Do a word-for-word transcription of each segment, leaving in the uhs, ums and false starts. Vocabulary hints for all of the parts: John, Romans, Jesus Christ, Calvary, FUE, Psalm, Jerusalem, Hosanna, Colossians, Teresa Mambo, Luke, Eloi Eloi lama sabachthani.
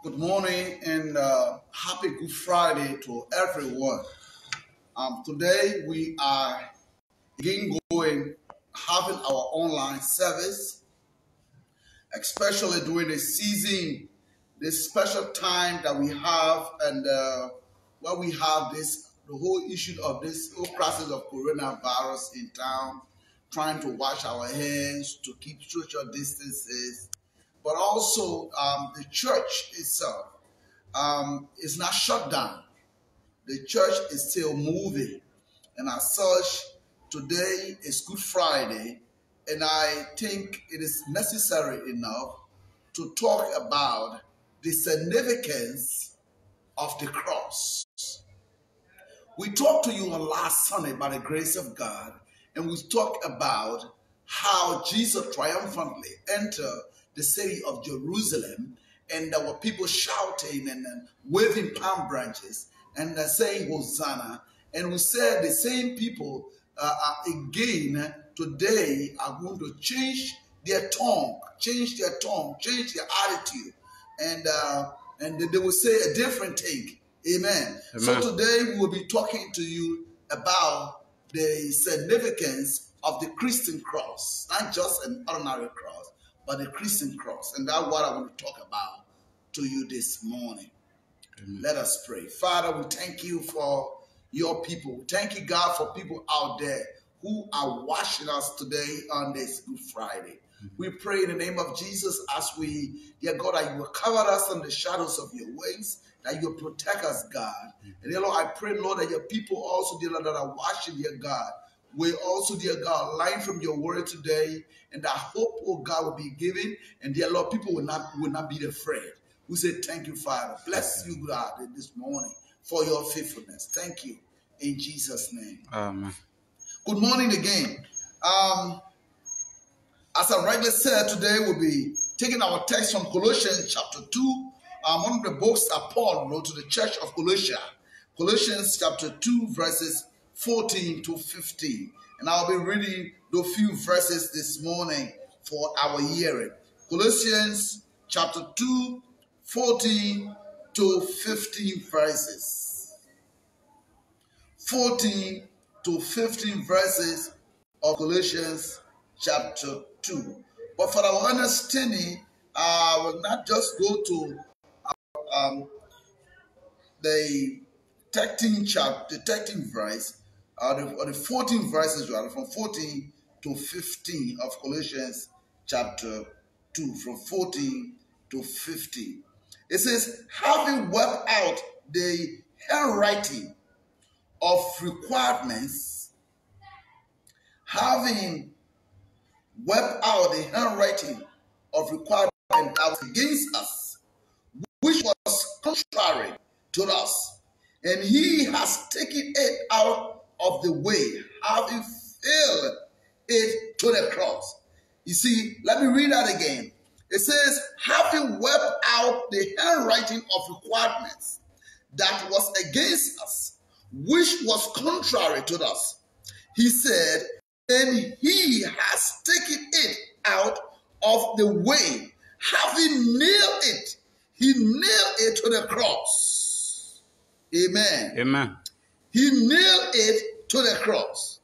Good morning and uh, happy Good Friday to everyone. Um, today we are again going, having our online service, especially during the season, this special time that we have and uh, where we have this, the whole issue of this whole crisis of coronavirus in town, trying to wash our hands, to keep social distances, but also um, the church itself um, is not shut down. The church is still moving. And as such, today is Good Friday, and I think it is necessary enough to talk about the significance of the cross. We talked to you on last Sunday by the grace of God, and we talked about how Jesus triumphantly entered the city of Jerusalem, and there were people shouting and waving palm branches and saying Hosanna. And we said the same people uh, again today are going to change their tongue, change their tongue, change their attitude, and uh, and they will say a different thing. Amen. Amen. So today we will be talking to you about the significance of the Christian cross, not just an ordinary cross, but the Christian cross. And that's what I want to talk about to you this morning. Amen. Let us pray. Father, we thank you for your people. Thank you, God, for people out there who are watching us today on this Good Friday. Mm-hmm. We pray in the name of Jesus as we, dear God, that you will cover us in the shadows of your wings, that you protect us, God. Mm-hmm. And dear Lord, I pray, Lord, that your people also, dear Lord, that are watching, dear God, will also, dear God, learn from your word today, and that hope, oh God, will be given, and dear Lord, people will not will not be afraid. We say thank you, Father. Bless you, God, this morning for your faithfulness. Thank you in Jesus' name. Amen. Good morning again. Um, as I rightly said, today we'll be taking our text from Colossians chapter two, um, one of the books that Paul wrote to the church of Colossia. Colossians chapter two, verses fourteen to fifteen. And I'll be reading those few verses this morning for our hearing. Colossians chapter two, fourteen to fifteen verses. fourteen to fifteen verses of Colossians chapter two. But for our understanding, I will not just go to um, the thirteenth chapter, the thirteenth verse, Uh, the, or the fourteenth verses, rather, from fourteen to fifteen of Colossians chapter two, from fourteen to fifteen. It says, having worked out the handwriting of requirements, having worked out the handwriting of requirements that was against us, which was contrary to us, and he has taken it out of the way, having filled it to the cross. You see, let me read that again. It says, having wept out the handwriting of requirements that was against us, which was contrary to us, he said, and he has taken it out of the way, having nailed it, he nailed it to the cross. Amen. Amen. He nailed it to the cross.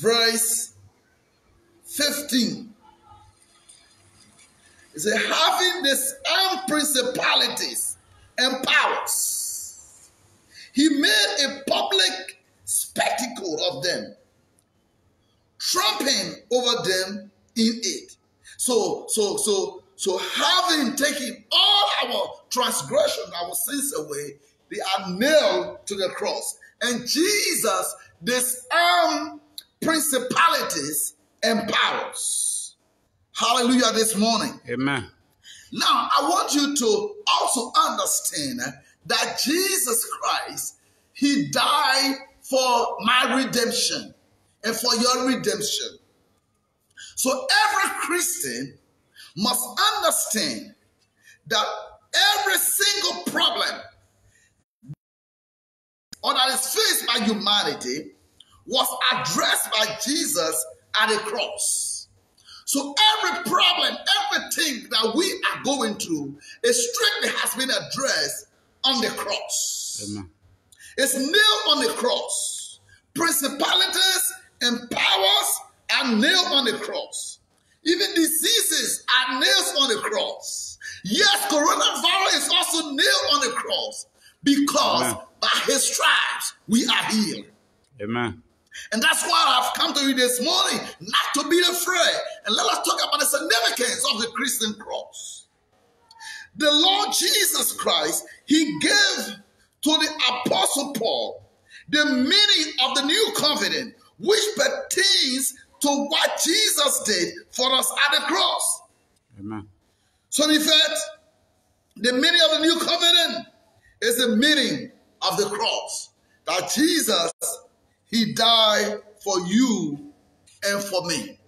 Verse fifteen. It says, having disarmed principalities and powers, he made a public spectacle of them, trampling over them in it. So, so, so, so having taken all our transgression, our sins away, they are nailed to the cross. And Jesus disarmed principalities and powers. Hallelujah this morning. Amen. Now, I want you to also understand that Jesus Christ, he died for my redemption and for your redemption. So every Christian must understand that every single problem or that is faced by humanity was addressed by Jesus at the cross. So every problem, everything that we are going through, it strictly has been addressed on the cross. Amen. It's nailed on the cross. Principalities and powers are nailed on the cross. Even diseases are nailed on the cross. Yes, coronavirus is also nailed on the cross, because Amen. By his stripes we are healed. Amen. And that's why I've come to you this morning, not to be afraid. And let us talk about the significance of the Christian cross. The Lord Jesus Christ, he gave to the Apostle Paul the meaning of the new covenant, which pertains to what Jesus did for us at the cross. Amen. So in fact, the meaning of the new covenant is the meaning of the cross, that Jesus, he died for you and for me.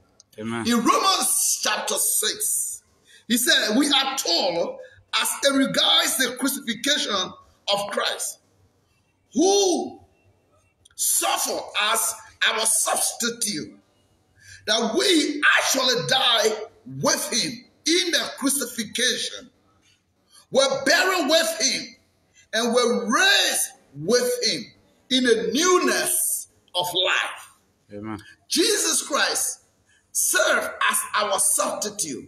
Amen. In Romans chapter six, he said, we are told as it regards the crucifixion of Christ, who suffered as our substitute, that we actually die with him in the crucifixion. We're buried with him and we're raised with him in the newness of life. Amen. Jesus Christ served as our substitute.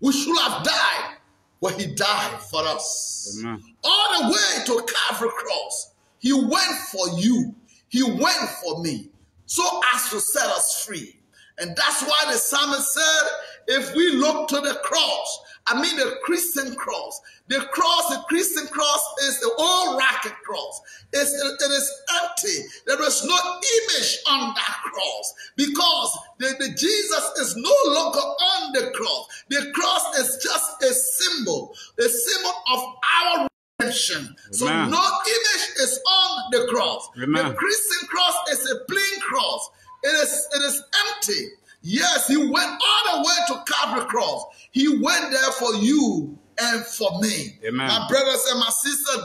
We should have died, but he died for us. Amen. All the way to Calvary cross, he went for you. He went for me, so as to set us free. And that's why the psalmist said, if we look to the cross, I mean the Christian cross. The cross, the Christian cross is the old ragged cross. It's, it is empty. There is no image on that cross, because the, the Jesus is no longer on the cross. The cross is just a symbol, a symbol of our redemption. So no image is on the cross. Amen. The Christian cross is a plain cross. It is, it is empty. Yes, he went all the way to Calvary cross. He went there for you and for me. Amen. My brothers and my sisters,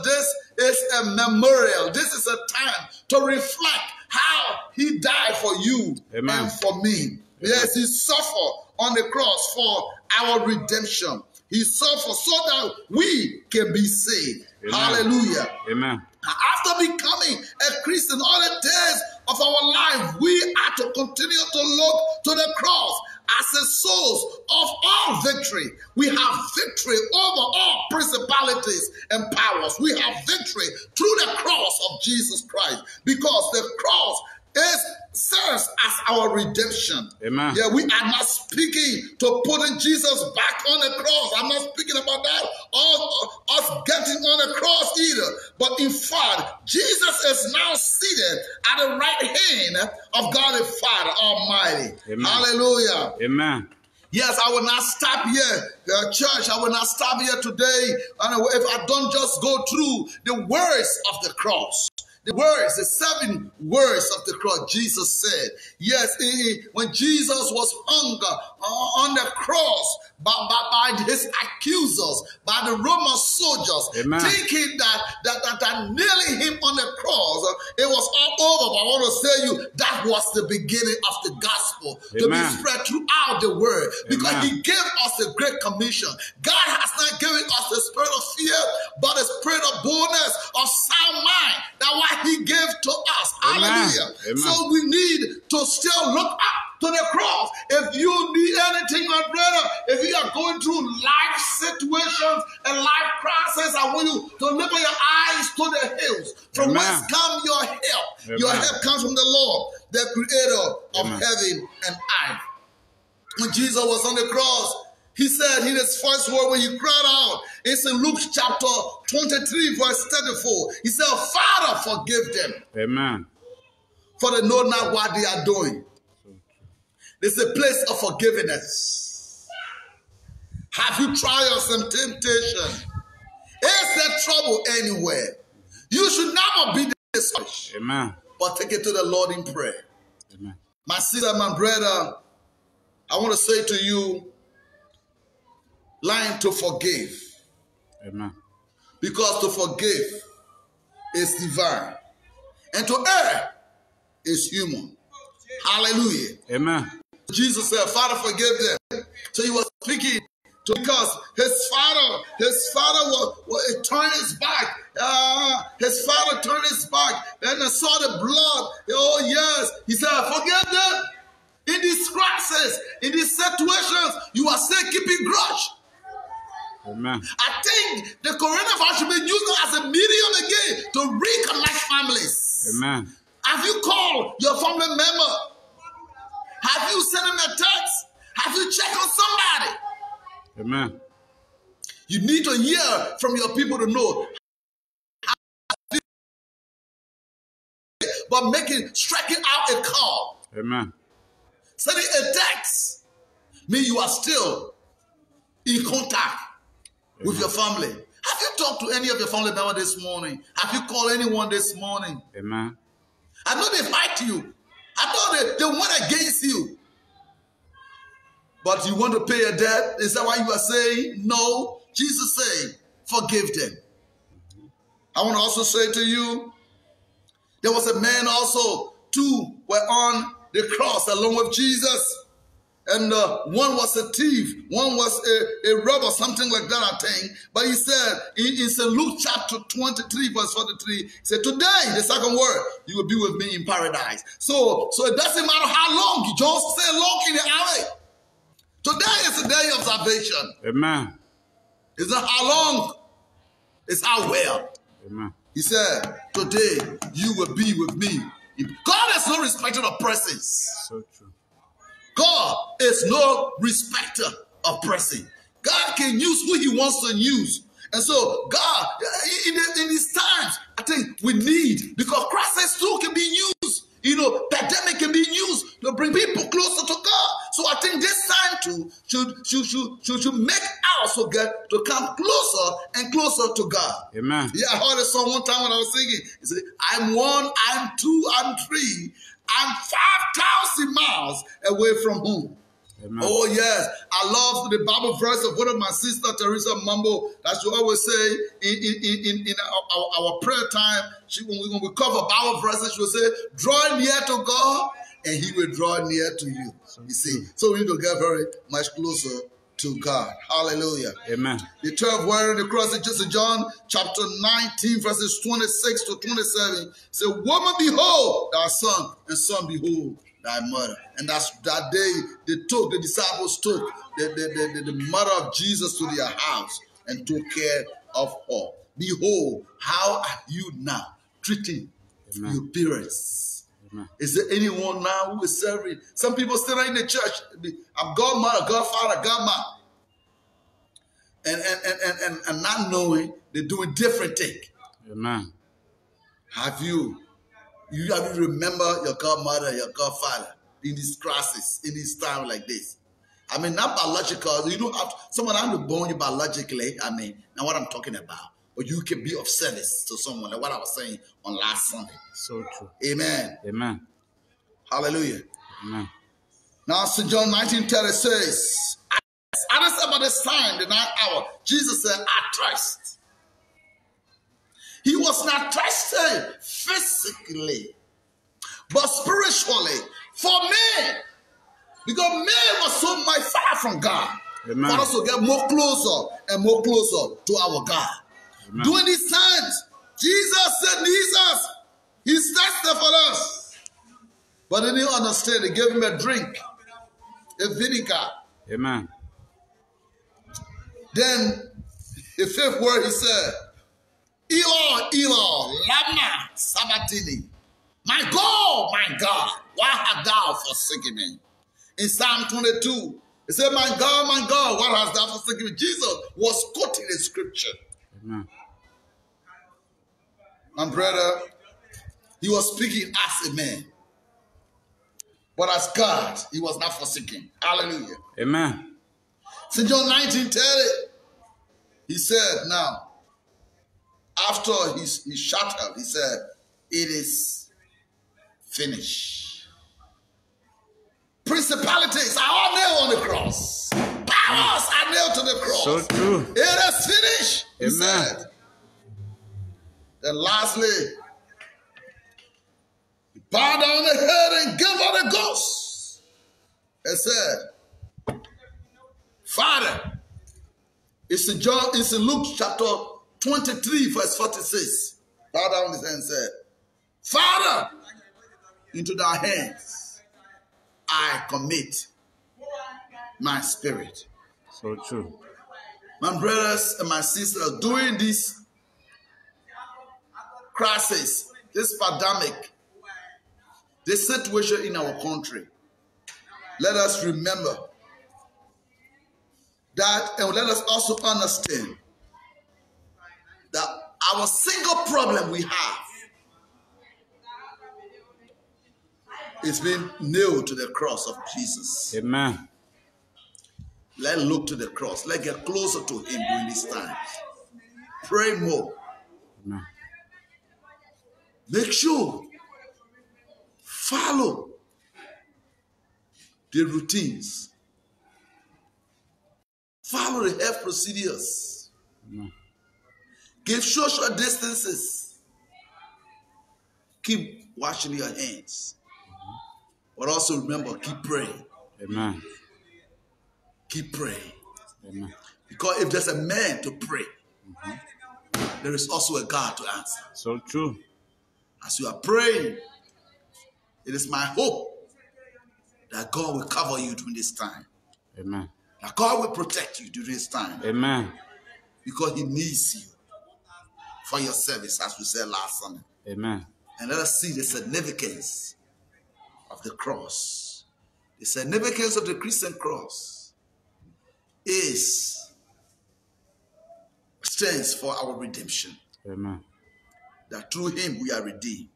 this is a memorial. This is a time to reflect how he died for you Amen. And for me. Amen. Yes, he suffered on the cross for our redemption. He suffered so that we can be saved. Amen. Hallelujah. Amen. After becoming a Christian, all the days of our life, we are to continue to look to the cross as the source of all victory. We have victory over all principalities and powers. We have victory through the cross of Jesus Christ, because the cross is serves as our redemption. Amen. Yeah, we are not speaking to putting Jesus back on the cross. I'm not speaking about that, all us getting on the cross either. But in fact, Jesus is now seated at the right hand of God the Father Almighty. Amen. Hallelujah. Amen. Yes, I will not stop here, uh, church. I will not stop here today. And if I don't just go through the words of the cross, the words, the seven words of the cross, Jesus said. Yes, he, when Jesus was hung uh, on the cross by, by, by his accusers, by the Roman soldiers, Amen. Thinking that, that, that, that nailing him on the cross, uh, it was all over. But I want to tell you, that was the beginning of the gospel, Amen. To be spread throughout the world, because Amen. He gave us the Great Commission. God has not given us the spirit of fear, but the spirit of boldness, of sound mind. That's why he gave to us. Amen. Hallelujah. Amen. So we need to still look up to the cross. If you need anything, my brother, if you are going through life situations and life crises, I want you to lift your eyes to the hills. From Amen. Whence comes your help? Amen. Your help comes from the Lord, the creator of Amen. Heaven and earth. When Jesus was on the cross, he said in his first word when he cried out, it's in Luke chapter twenty-three, verse thirty-four. He said, Father, forgive them. Amen. For they know not what they are doing. There's a place of forgiveness. Have you trials and temptation? Is there trouble anywhere? You should never be discouraged. Amen. But take it to the Lord in prayer. Amen. My sister, my brother, I want to say to you, learn to forgive. Amen. Because to forgive is divine. And to err is human. Hallelujah. Amen. Jesus said, Father, forgive them. So he was speaking to, because his father, his father was, was it turned his back. Uh, his father turned his back and I saw the blood. Oh, yes. He said, forgive them. In these crises, in these situations, you are still keeping grudge. Amen. I think the coronavirus should be used as a medium again to reconnect families. Amen. Have you called your family member? Have you sent them a text? Have you checked on somebody? Amen. You need to hear from your people to know. But making, striking out a call. Amen. Sending a text means you are still in contact with your family. Have you talked to any of your family members this morning? Have you called anyone this morning? Amen. I know they fight you. I know they, they went against you. But you want to pay a debt? Is that why you are saying no? Jesus said, forgive them. I want to also say to you, there was a man also, two were on the cross along with Jesus. And uh, one was a thief, one was a, a robber, something like that, I think. But he said, in, in Saint Luke chapter twenty-three, verse forty-three, he said, today, the second word, you will be with me in paradise. So, so it doesn't matter how long, you just stay long in the alley. Today is the day of salvation. Amen. It's not how long, it's how well. Amen. He said, today, you will be with me. God is no respecter of persons. So true. God is no respecter of person. God can use who he wants to use. And so God, in, in these times, I think we need, because crisis too can be used, you know, pandemic can be used to bring people closer to God. So I think this time too should, should, should, should, should make us to, get, to come closer and closer to God. Amen. Yeah, I heard a song one time when I was singing. It said, I'm one, I'm two, I'm three. I'm five thousand miles away from home. Amen. Oh, yes. I love the Bible verse of one of my sister, Teresa Mambo, that she always say in, in, in, in our, our prayer time, she, when, we, when we cover Bible verses, she will say, draw near to God, and he will draw near to you. You see, so we need to get very much closer to God. Hallelujah. Amen. The twelfth word in the cross is just John chapter nineteen, verses twenty-six to twenty-seven. Say, woman, behold thy son, and son, behold thy mother. And that's that day they took, the disciples took the, the, the, the, the mother of Jesus to their house and took care of her. Behold, how are you now treating Amen. Your parents? Is there anyone now who is serving? Some people still are in the church. I'm godmother, godfather, godmother. And, and, and, and, and not knowing they're doing different things. Amen. Have you, you have to remember your godmother, your godfather in this crisis, in this time like this. I mean, not biological. You don't have to, someone has to bone you biologically. I mean, now what I'm talking about. But you can be of service to someone, like what I was saying on last Sunday. So true. Amen. Amen. Hallelujah. Amen. Now, Saint John nineteen thirty says, at this about this time, the ninth hour, Jesus said, I thirst. He was not thirsty physically, but spiritually for men. Because men were so much far from God. Amen. For us to get more closer and more closer to our God. Amen. Doing these times, Jesus said, Jesus, he's thirsty for us. But they didn't understand. They gave him a drink, a vinegar. Amen. Then, the fifth word, he said, Eloi Eloi lama sabachthani. My God, my God, why hast thou forsaken me? In Psalm twenty-two, he said, my God, my God, why hast thou forsaken me? Jesus was quoting the scripture. Amen. My brother, he was speaking as a man, but as God, he was not forsaken. Hallelujah. Amen. Saint John nineteen, tell it. He said, now, after he, he shut up, he said, it is finished. Principalities are all nailed on the cross. Powers are nailed to the cross. So true. It is finished. He Amen. Said. Then lastly, bow down the head and give her the ghost. and said, Father, it's in John, it's in Luke chapter twenty-three, verse forty-six. Bow down his hand and said, Father, into thy hands I commit my spirit. So true. My brothers and my sisters, during this crisis, this pandemic, this situation in our country, let us remember that, and let us also understand that our single problem we have is being nailed to the cross of Jesus. Amen. Let's look to the cross. Let's get closer to him during this time. Pray more. Amen. Make sure. Follow the routines. Follow the health procedures. Amen. Give social distances. Keep washing your hands. Mm-hmm. But also remember, keep praying. Amen. Keep praying. Amen. Because if there's a man to pray, mm-hmm, there is also a God to answer. So true. As you are praying, it is my hope that God will cover you during this time. Amen. That God will protect you during this time. Amen. Because he needs you for your service, as we said last Sunday. Amen. And let us see the significance of the cross. The significance of the Christian cross is, stands for our redemption. Amen. That through him we are redeemed.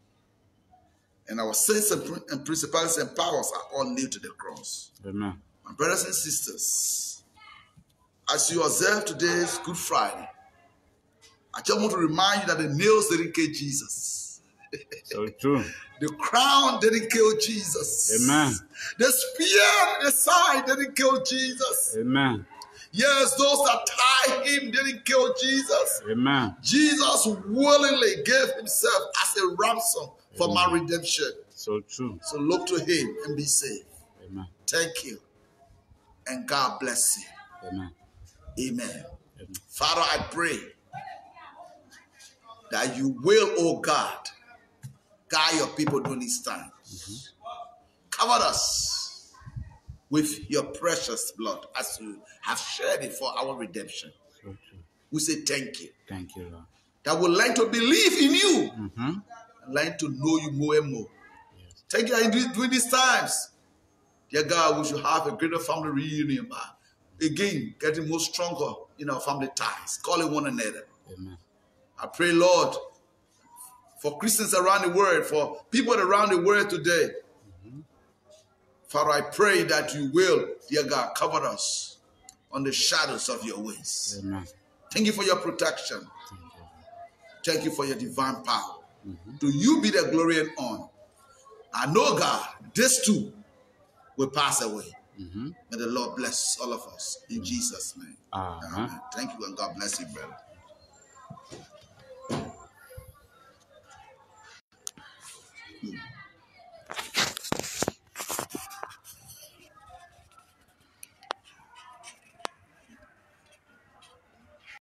And our sins and principalities and powers are all nailed to the cross. Amen. My brothers and sisters, as you observe today's Good Friday, I just want to remind you that the nails didn't kill Jesus. So true. The crown didn't kill Jesus. Amen. The spear in the side didn't kill Jesus. Amen. Yes, those that tied him didn't kill Jesus. Amen. Jesus willingly gave himself as a ransom for my redemption. So true. So look to him and be saved. Amen. Thank you. And God bless you. Amen. Amen. Amen. Father, I pray that you will, oh God, guide your people during these times. Mm-hmm. Cover us with your precious blood as you have shed it for our redemption. So true. We say thank you. Thank you, Lord. That we learn to believe in you. Mm-hmm. Learn to know you more and more. Yes. Thank you during these times. Dear God, we should have a greater family reunion. Again, getting more stronger in our family ties, calling one another. Amen. I pray, Lord, for Christians around the world, for people around the world today. Mm-hmm. Father, I pray that you will, dear God, cover us on the shadows of your wings. Amen. Thank you for your protection. Thank you, Thank you for your divine power. Mm-hmm. To you be the glory and honor. I know, God, this too will pass away. Mm-hmm. May the Lord bless all of us in mm-hmm. Jesus' name. Uh-huh. Amen. Thank you, and God bless you, brother.